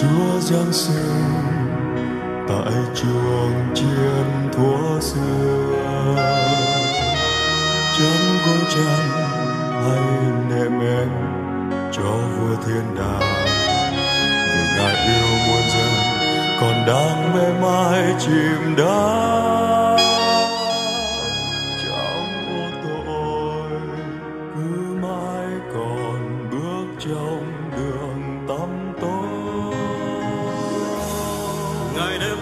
Chúa giáng sinh tại trường chiến thuở xưa. Chấm cung trăng hay nệm em cho vua thiên đàng, vì ngài yêu muôn dân còn đang mê mải chìm đắm trong ô tội, cứ mãi còn bước trong đường tăm tối. Ngày đêm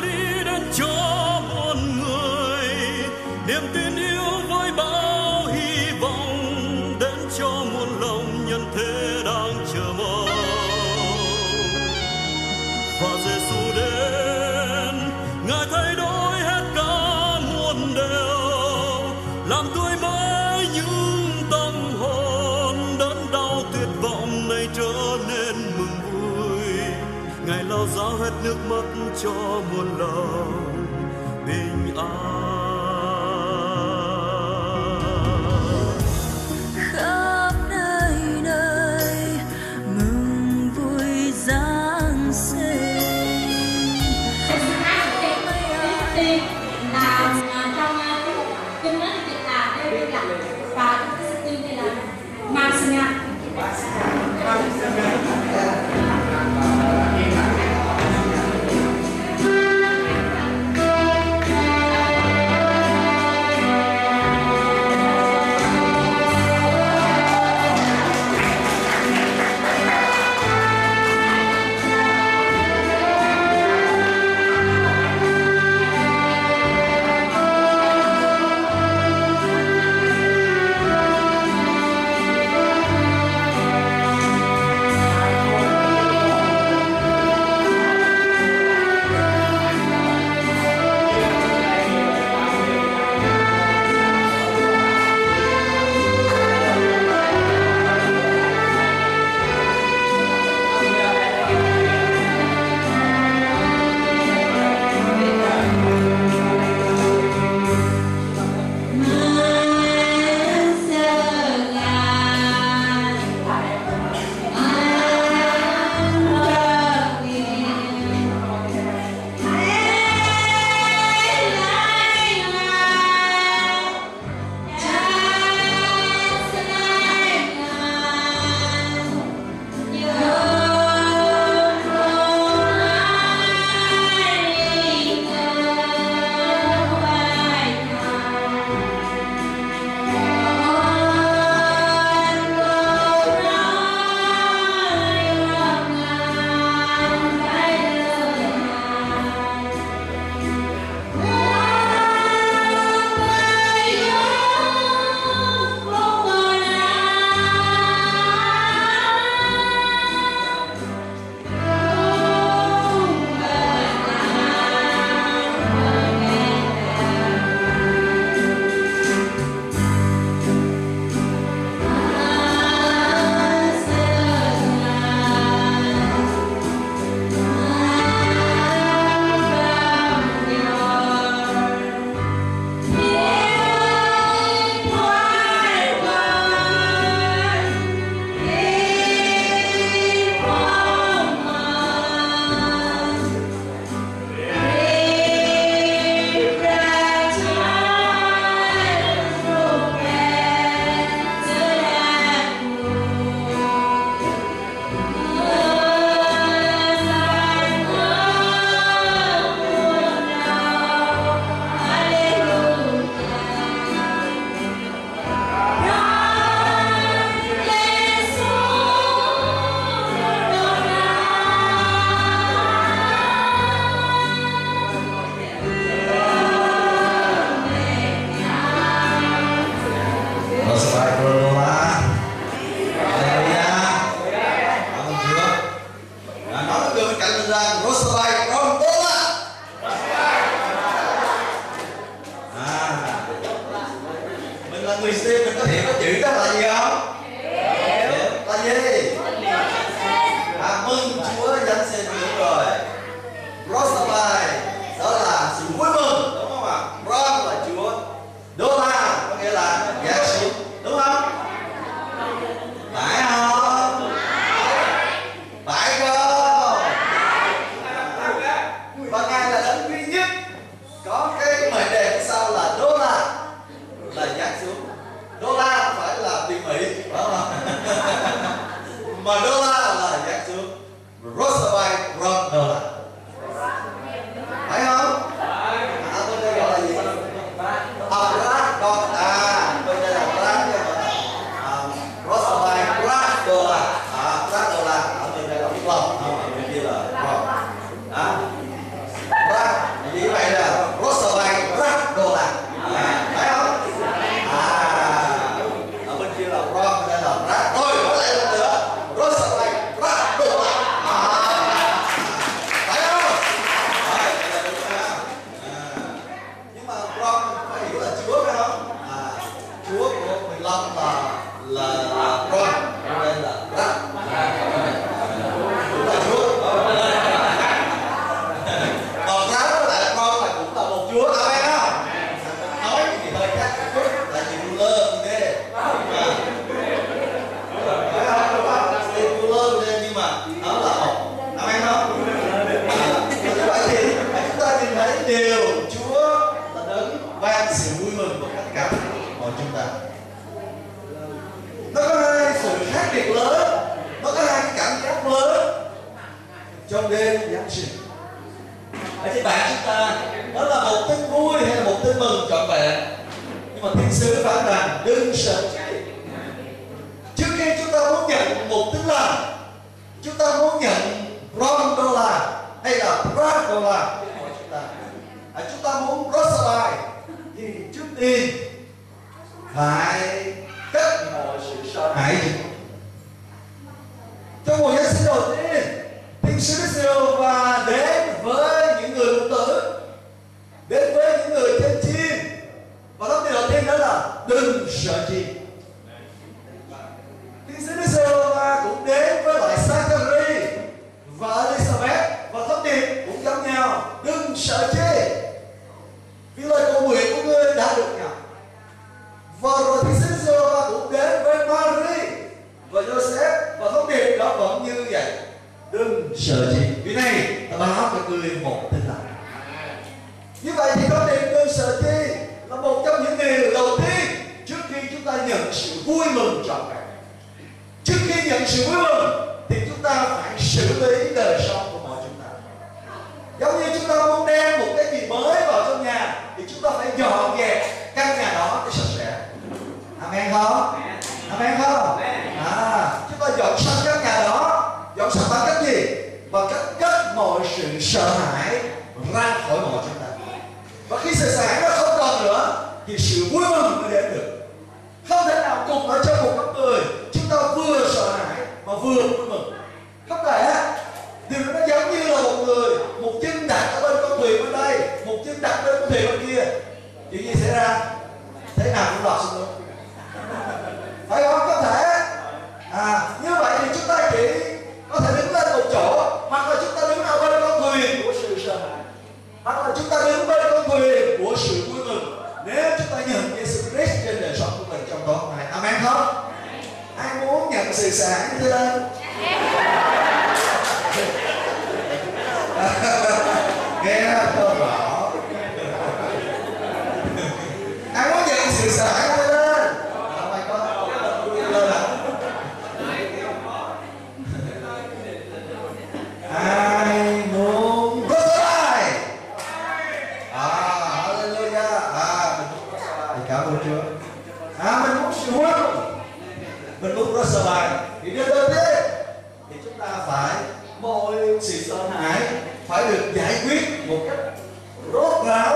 lý đến cho muôn người, niềm tin yêu với bao hy vọng đến cho muôn lòng nhân thế đang chờ mong. Và Giêsu đến, ngài thay đổi hết cả muôn điều, làm tươi mới những tâm hồn đớn đau tuyệt vọng này trở nên mừng vui. Ngài lau ráo hết nước mắt cho muôn lòng bình an. họ vào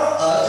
ở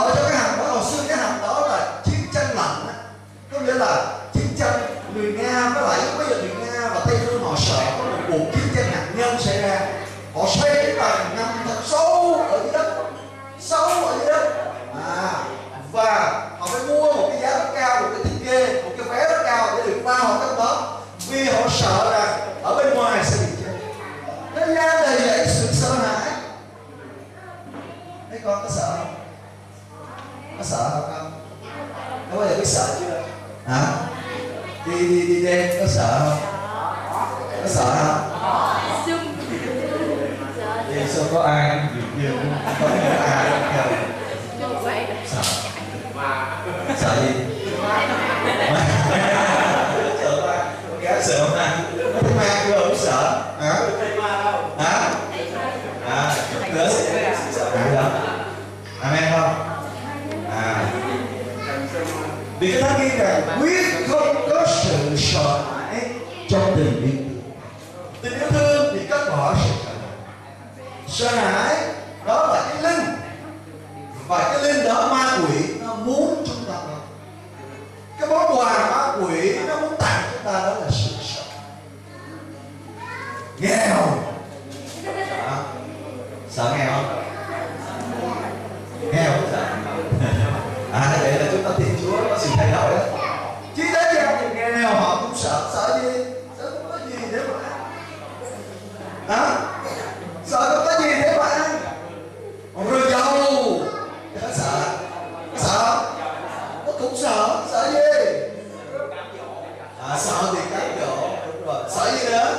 cho cái hàng đó, họ xưa cái hàng đó là chiến tranh lạnh, Mấy con có sợ không? Có sợ không con? Có bao giờ biết sợ chưa? Hả? Đi đêm có sợ không? Có sợ không? Đi xung có ai? Có ai không? Sợ. Sợ gì? Sợ ma. Con gái sợ không ta? Nó thấy ma chưa? Không sợ. Hả? Hả? À, tớ sẽ sợ hãi lắm. Amen không? À. Vì cái thánh ghi rằng quyết không có sự sợ hãi trong tình yêu thương. Tình yêu thương thì cắt bỏ sự sợ hãi. Sợ hãi đó là cái linh. Và cái linh đó ma quỷ nó muốn chúng ta đó. Cái món quà ma quỷ nó muốn tặng chúng ta đó là sự sợ hãi. Nghèo. Sợ nghèo không? Nghèo không sợ? À, vậy là chúng ta Thiên Chúa có sự thay đổi đó. Chứ thế ra thì nghèo họ cũng sợ. Sợ gì? Sợ không có gì để mà ăn. Hả? Sợ không có gì để mà ăn. Rồi giàu thì nó sợ. Sợ? Nó cũng sợ. Sợ gì? À, sợ thì cám dỗ. Đúng rồi. Sợ gì nữa?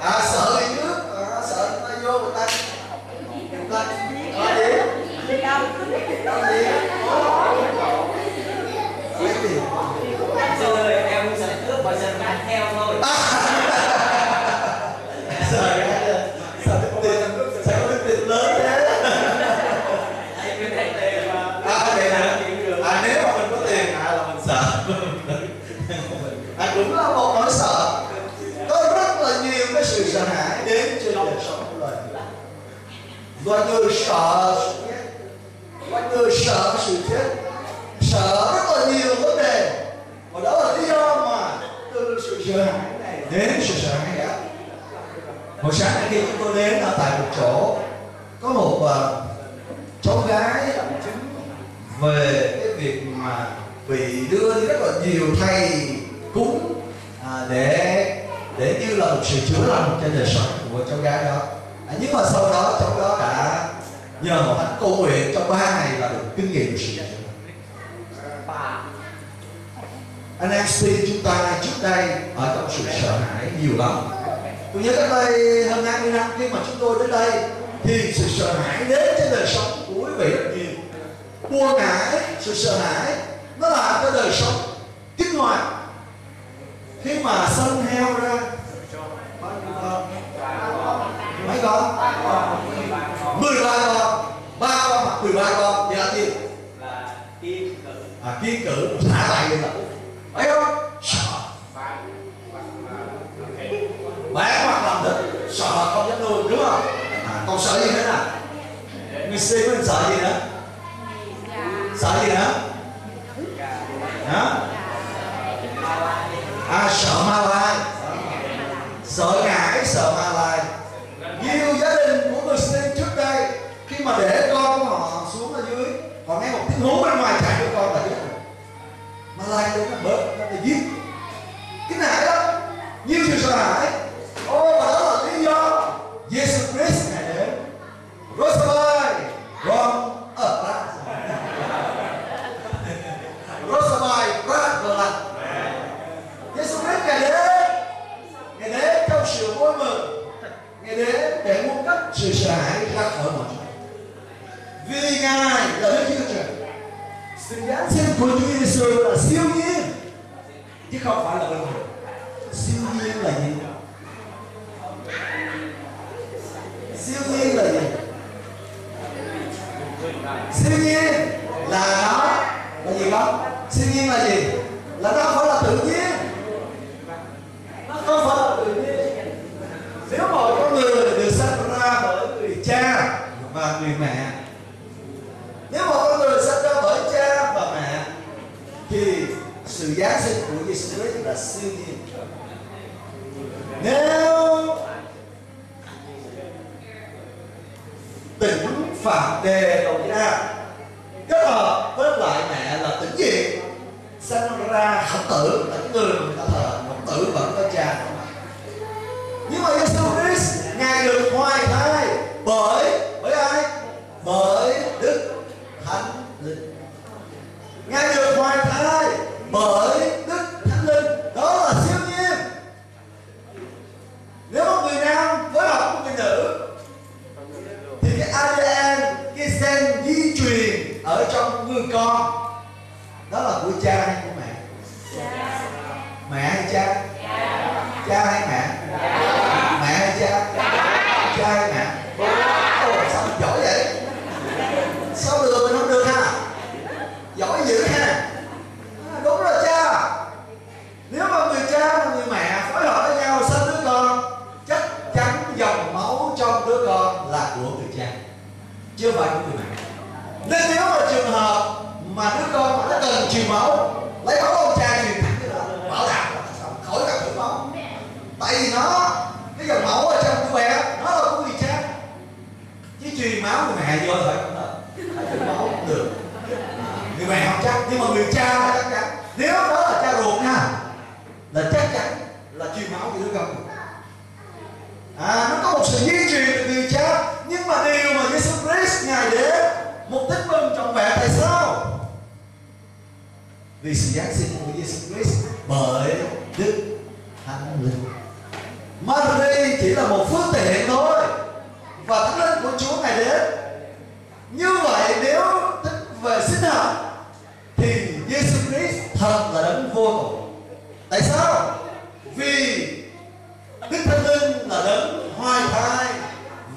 À, sợ gì nữa? Mọi người sợ sự chết, mọi người sợ sự chết, sợ rất là nhiều vấn đề. Và đó là lý do mà từ sự sợ hãi này đến sự sợ hãi khác. Hồi sáng nay khi chúng tôi đến ở tại một chỗ, có một cháu gái về cái việc mà bị đưa đi rất là nhiều thầy cúng để như là một sự chữa lành cho đời sống của cháu gái đó. Nhưng mà sau đó cháu đó đã nhờ một thánh cầu nguyện trong 3 ngày là được kinh nghiệm sự dạy. Anh em xin chúng ta trước đây ở trong sự sợ hãi nhiều lắm. Tôi nhớ cách đây hơn 20 năm khi mà chúng tôi đến đây thì sự sợ hãi đến trên đời sống của quý vị rất nhiều. Buồn ngại, sự sợ hãi nó làm cho đời sống kích hoạt. Khi mà sân heo ra mấy con? 13 con thì là gì? Là kiên cử. À, kiên cử thả lại đi rồi. Thấy không? Sợ. Bán hoặc làm thịt, sợ không dám nuôi đúng không? À, còn sợ gì nữa nào? Người xin mình sợ gì nữa? Sợ gì nữa? Hả? À, sợ ma lai. Sợ ngại, sợ ma lai. Nhiều gia đình của người Muslim trước đây khi mà để con của họ xuống ở dưới, họ nghe một tiếng hú bên ngoài chạy cho con là biết rồi. Malay đến là bớt, nó là giết. Cái này đó, nhiều sự sợ hãi. Ô, và đó là lý do Jesus Christ này đến. Rosabai, Ron, ra. Rosabai, ra. Jesus Christ ngày đến trong sự vui mừng. Ngài đến để muốn cắt sự sợ hãi ra khỏi mọi người. Vì Ngài là Đức Chúa Trời. Sự giáng sinh của Chúa Giêsu là siêu nhiên, chứ không phải là bình thường. Siêu nhiên là gì? Siêu nhiên là gì? Siêu nhiên là nó là gì không? Siêu nhiên là gì? Là nó không phải là tự nhiên. Nó không phải là tự nhiên. Nếu mọi con người được sanh ra bởi người cha và người mẹ, nếu mọi con người sanh ra bởi cha và mẹ, thì sự giáng sinh của Jesus Christ là siêu nhiên. Nếu tính phạm đề đầu ra kết hợp với lại mẹ là tính gì? Sanh ra khổng tử là những người người ta thờ khổng tử vẫn có cha. Nhưng mà Jesus Christ Ngài được hoài thai bởi ai? Bởi ở trong người con đó là của cha hay của mẹ? Mẹ hay cha? Cha hay mẹ? Mẹ hay cha? Cha hay mẹ? Ôi, sao mình giỏi vậy? Sao được mình không được ha? Giỏi dữ ha. Đúng rồi cha. Nếu mà người cha và người mẹ phối hợp với nhau sinh đứa con, chắc chắn dòng máu trong đứa con là của người cha, chưa phải của người mẹ. Nên nếu mà trường hợp mà đứa con mà nó cần truyền máu, lấy máu ông cha truyền thẳng cho nó, bảo đảm khỏi cần thử máu. Tại vì nó, cái dòng máu ở trong đứa bé nó là của người cha, chứ truyền máu người mẹ vô thôi không được, thử máu cũng được. Người mẹ không chắc, nhưng mà người cha chắc chắn. Nếu đó là cha ruột ha, là chắc chắn là truyền máu cho đứa con. Nó có một sự di truyền từ người cha. Nhưng mà điều mà Jesus Christ Ngài để mục đích mừng trọn vẹn tại sao? Vì sự Giáng sinh của Jesus Christ bởi Đức Thánh Linh. Maria chỉ là một phương tiện thôi, và Thánh Linh của Chúa Ngài đến. Như vậy nếu tính về sinh học thì Jesus Christ thật là đấng vô cùng. Tại sao? Vì Đức Thánh Linh là đấng hoài thai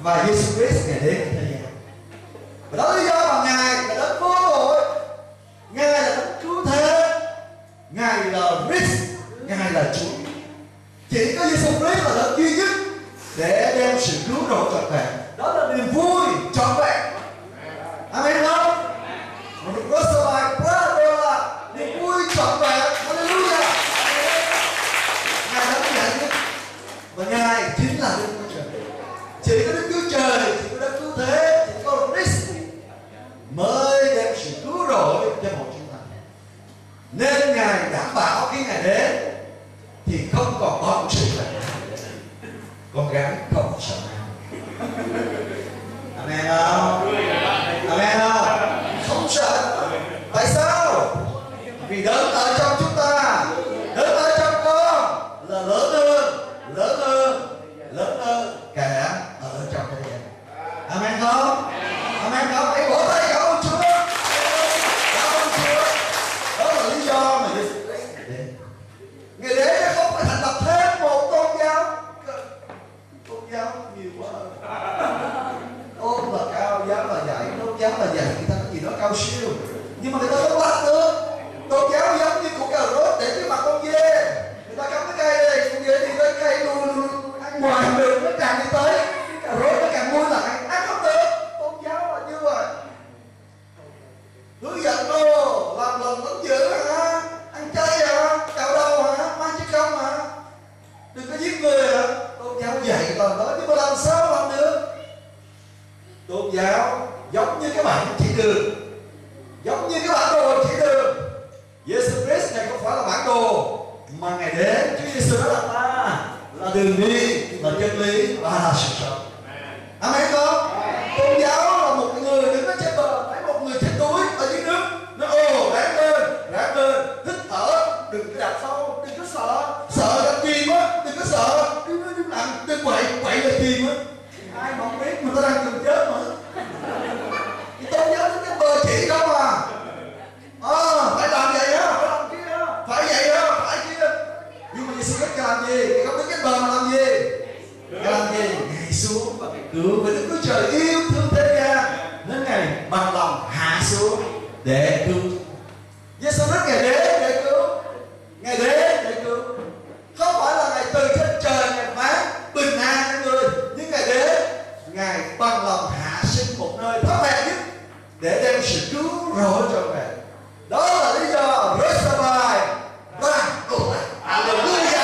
và Jesus Christ Ngài đến. Và đó là lý do mà Ngài là đấng vô tội, Ngài là đấng cứu thế, Ngài là Christ, Ngài là Chúa. Chỉ có Jesus Christ là đấng duy nhất để đem sự cứu độ trọn vẹn. Đó là niềm vui trọn vẹn. Amen không? Niềm vui trọn vẹn. Hallelujah. Ngài là đấng giải nhất và Ngài chính là Đức Chúa Trời. Chỉ có Đức Chúa Trời, chỉ có đấng cứu thế, chỉ có Christ mới đem sự cứu độ cho một chúng ta. Nên Ngài đảm bảo khi Ngài đến thì không còn bọn sự là con gái không sợ hãi. Amen không? Amen không? Không sợ. Tại sao? Vì đấng ở trong chúng ta, đấng ở trong con là lớn hơn, lớn hơn, lớn hơn cả ở trong thế gian. Amen không? Amen không? Hãy vỗ tay cho ông Chúa. Cảm ơn Chúa. Đó là lý do mà Ngài đến nó không phải thành lập thêm một tôn giáo. Tôn giáo nhiều quá. Tôn là cao, giáo là dạy. Tôn giáo là dạy người ta cái gì đó cao siêu, nhưng mà người ta không bắt được. Tôn giáo giống như củ cà rốt để trước mặt con dê. Người ta cắm cái cây này, con dê đi tới cây luôn ăn ngoài đường nó càng đi tới. Cái cà rốt nó càng mua lại, ăn không được. Tôn giáo là như vậy. Hướng dẫn đồ, làm lần vẫn dữ hả? Ăn chay hả? Cạo đầu hả? Mang chiếc công hả? Đừng có giết người hả? Tôn giáo dạy toàn đó, nhưng mà làm sao làm được? Tôn giáo giống như cái bản chỉ đường, giống như cái bản đồ chỉ đường. Jesus Christ này không phải là bản đồ, mà Ngài đến Chúa Jesus đó là ta, là đường đi, là chân lý và là sự sống. Amen không? Tôn giáo là một người đứng ở trên bờ, thấy một người chết đuối ở dưới nước, nó ồ ráng lên, hít thở, đừng có đạp sâu, đừng có sợ, sợ là chìm á, đừng có sợ, đừng nặng, đừng quậy, quậy là chìm á. Ai mà không biết mà ta đang gần chết mà. Thì tôn giáo đứng trên bờ chỉ đâu mà. Phải làm vậy á, phải làm kia á, phải vậy á, phải kia. Nhưng mà Jesus Christ làm gì? Thì không đứng trên bờ mà làm gì? Làm gì? Ngài xuống và cứu với Đức Chúa Trời yêu thương thế gian, nên Ngài bằng lòng hạ xuống để cứu. Jesus Christ Ngài đến để cứu, Ngài đến để cứu. Không phải là Ngài từ trên trời Ngài phán bình an cho người, nhưng Ngài đến, Ngài bằng lòng hạ sinh một nơi thấp hèn nhất để đem sự cứu rỗi cho Ngài. Đó là lý do Rosabay và cùng Alleluia.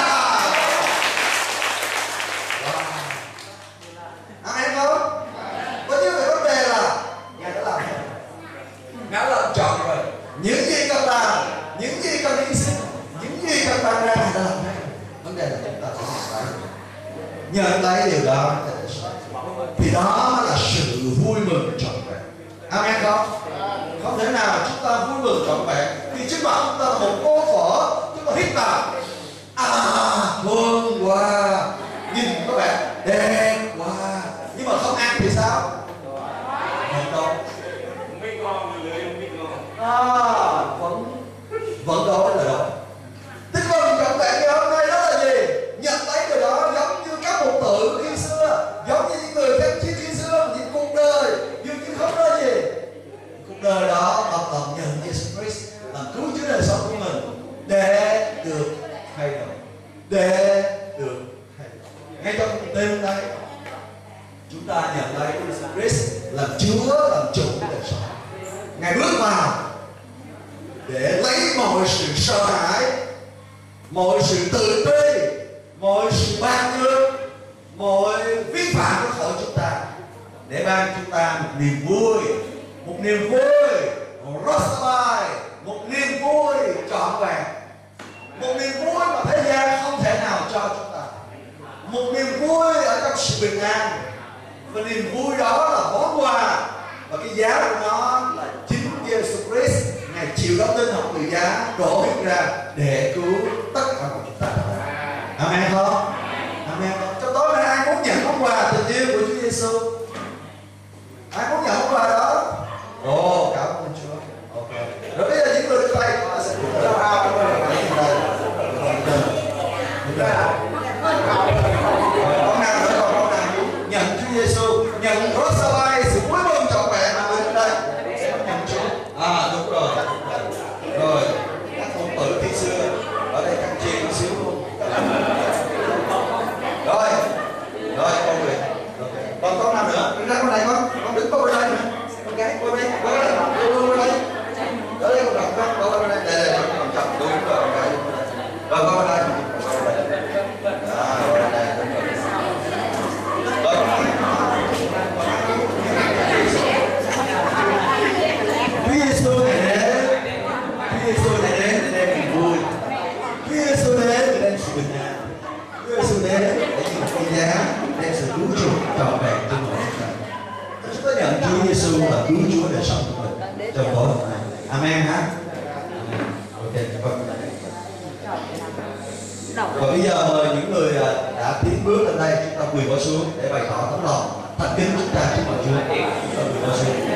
Amen không? Có những cái vấn đề là Ngài đã làm rồi, Ngài đã làm trọn rồi. Những gì cần làm, những gì cần hy sinh, những gì cần tạo ra, Ngài đã làm hết. Vấn đề là chúng ta phải nhận lấy điều đó thì đó là sự vui mừng trọn vẹn. Amen không? Không thể nào chúng ta vui mừng trọn vẹn khi trước mặt chúng ta là một cô phở, chúng ta hít vào hương quá, nhìn các bạn đẹp quá, nhưng mà không ăn thì sao? Không đâu. Chúa làm chủ đời sống. Ngài bước vào để lấy mọi sự sợ hãi, mọi sự tự ti, mọi sự ban ơn, mọi vi phạm của khỏi chúng ta, để ban chúng ta một niềm vui, một niềm vui Rosmai, một niềm vui trọn vẹn, một niềm vui mà thế gian không thể nào cho chúng ta, một niềm vui ở trong sự bình an. Và niềm vui đó là món quà, và cái giá của nó là chính Jesus Christ. Ngài chịu đóng đinh thập tự giá, đổ huyết ra để cứu tất cả mọi chúng ta. Amen không? Amen không? Trong tối nay ai muốn nhận món quà tình yêu của Chúa Giêsu? Ai muốn nhận món quà đó? Ồ, cảm ơn Chúa. Ok. Rồi bây giờ những người tay chúng ta sẽ cùng nhau ra chúng ta để nhận đây. Chúng ta con nào nữa còn con nào nhận Chúa Giêsu, nhận Rosabay sự cuối cùng trọn vẹn mà đến đây. Nhận Chúa. À đúng rồi. Rồi các công tử khi xưa ở đây căng chê một xíu luôn. Rồi, rồi con Việt. Còn con nào nữa? Đứng ra con này con. Con đứng qua bên đây. Con gái qua bên đây. Qua bên đây. Qua bên đây. Tới đây con đọc con. Qua bên đây. Đây đây con chọc tôi đứng vào con gái. Rồi qua bên đây. Là cứu Chúa để sống của mình trong tối hôm nay. Amen ha. Ok, vâng. Và bây giờ mời những người đã tiến bước lên đây, chúng ta quỳ qua xuống để bày tỏ tấm lòng thành kính chúng ta trước mọi Chúa. Chúng ta quỳ qua xuống để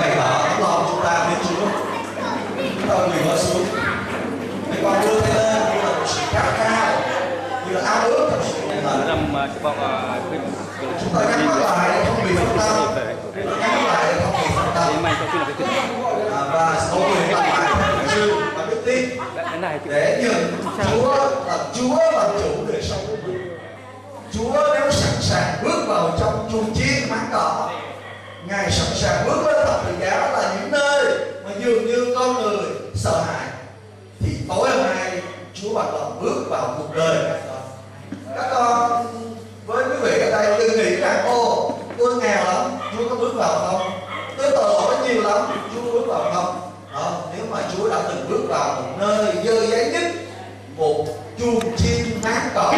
bày tỏ tấm lòng chúng ta đến Chúa. Chúng ta quỳ qua xuống. Mấy con đưa tay lên như là một sự khát khao, như là ao ước trong sự chúng ta gắn mắt lại không bị phân tâm, gắn lại không bị phân tâm, và số người làm lại thành chư và đức tin để nhận Chúa làm chủ đời sống của mình. Chúa nếu sẵn sàng bước vào trong chuồng chiên máng cỏ, Ngài sẵn sàng bước lên thập tự giá là những nơi mà dường như con người sợ hãi, thì tối hôm nay Chúa bằng lòng bước vào cuộc đời. Các con với quý vị ở đây đừng nghĩ rằng ô tôi nghèo lắm Chúa có bước vào không, tôi tội lỗi nhiều lắm Chúa có bước vào không. Đó, nếu mà Chúa đã từng bước vào một nơi dơ giấy nhất, một chuồng chim máng cỏ.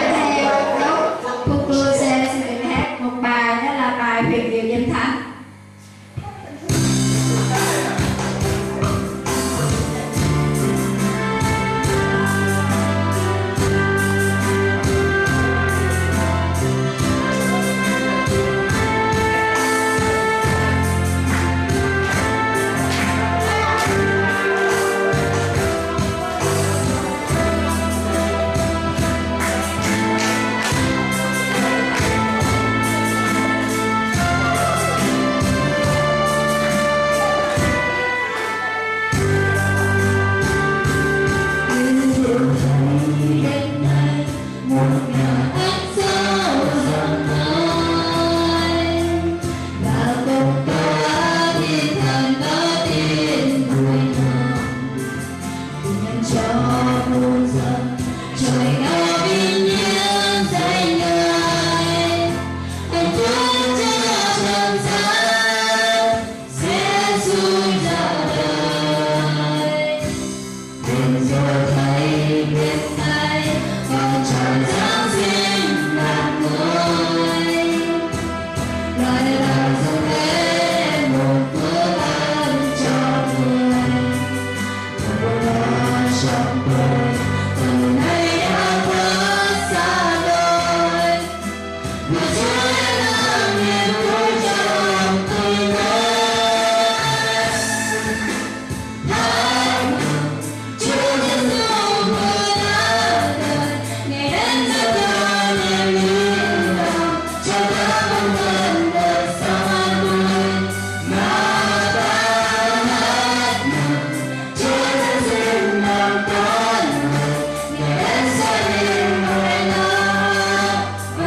Phúc Lua Xe xin được hát một bài, đó là bài Việc Điều Danh Thánh.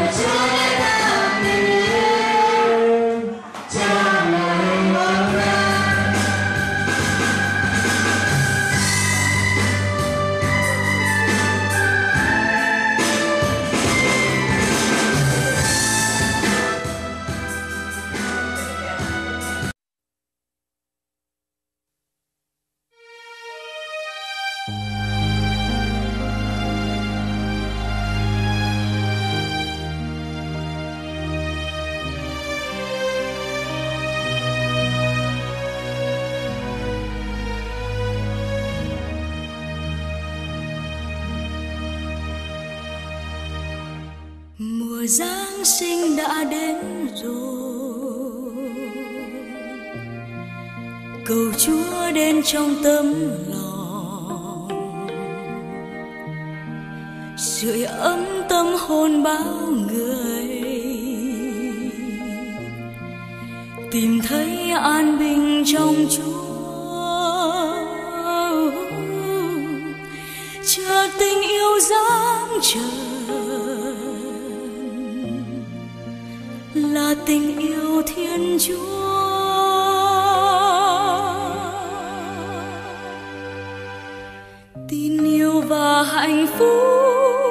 Let's go. mùa Giáng sinh đã đến rồi, cầu Chúa đến trong tấm lòng, sưởi ấm tâm hồn bao người, tìm thấy an bình trong Chúa. Chợt tình yêu giáng trời là tình yêu Thiên Chúa, tin yêu và hạnh phúc,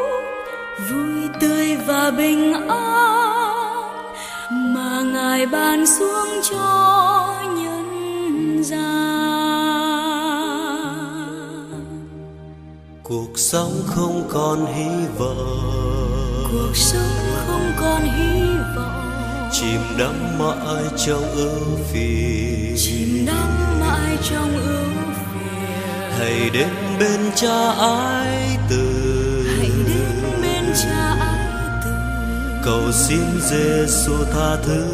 vui tươi và bình an mà Ngài ban xuống cho nhân gian. Cuộc sống không còn hy vọng, cuộc sống không còn hy vọng, chìm đắm mãi trong ưu phiền, chìm đắm mãi trong ưu phiền. Hãy đến bên Cha ái từ, hãy đến bên Cha ái từ, cầu xin Giêsu tha thứ,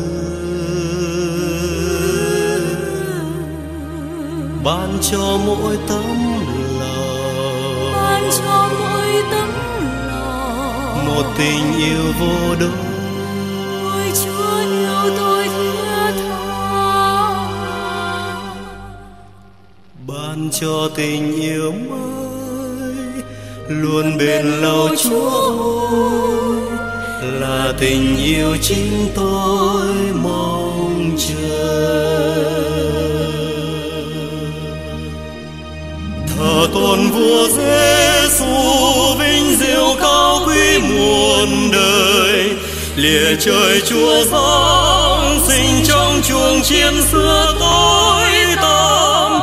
ban cho mỗi tấm lòng, ban cho mỗi tấm lòng một tình yêu vô địch. Chúa yêu tôi thiết tha, ban cho tình yêu mới luôn bền lâu. Chúa là tình yêu chính tôi mong chờ. Thờ tôn vua Giêsu vinh diệu cao quý muôn đời. Lìa trời Chúa Giáng sinh trong chuồng chiêm xưa tối tăm,